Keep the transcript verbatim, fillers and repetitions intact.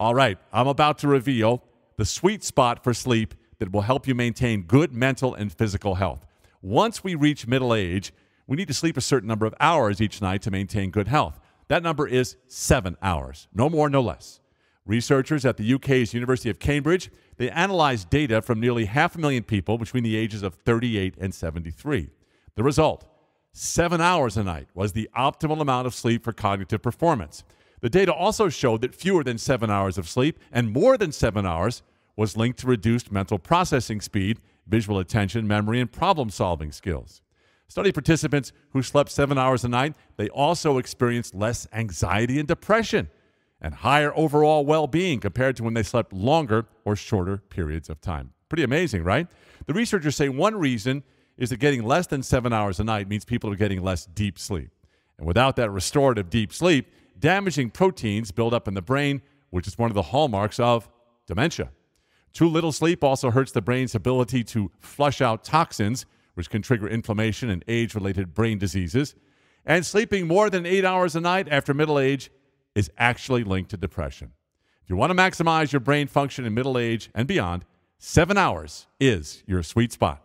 All right, I'm about to reveal the sweet spot for sleep that will help you maintain good mental and physical health. Once we reach middle age, we need to sleep a certain number of hours each night to maintain good health. That number is seven hours, no more, no less. Researchers at the U K's University of Cambridge, they analyzed data from nearly half a million people between the ages of thirty-eight and seventy-three. The result, seven hours a night was the optimal amount of sleep for cognitive performance. The data also showed that fewer than seven hours of sleep and more than seven hours was linked to reduced mental processing speed, visual attention, memory, and problem-solving skills. Study participants who slept seven hours a night, they also experienced less anxiety and depression and higher overall well-being compared to when they slept longer or shorter periods of time. Pretty amazing, right? The researchers say one reason is that getting less than seven hours a night means people are getting less deep sleep. And without that restorative deep sleep, damaging proteins build up in the brain, which is one of the hallmarks of dementia. Too little sleep also hurts the brain's ability to flush out toxins, which can trigger inflammation and age-related brain diseases. And sleeping more than eight hours a night after middle age is actually linked to depression. If you want to maximize your brain function in middle age and beyond, seven hours is your sweet spot.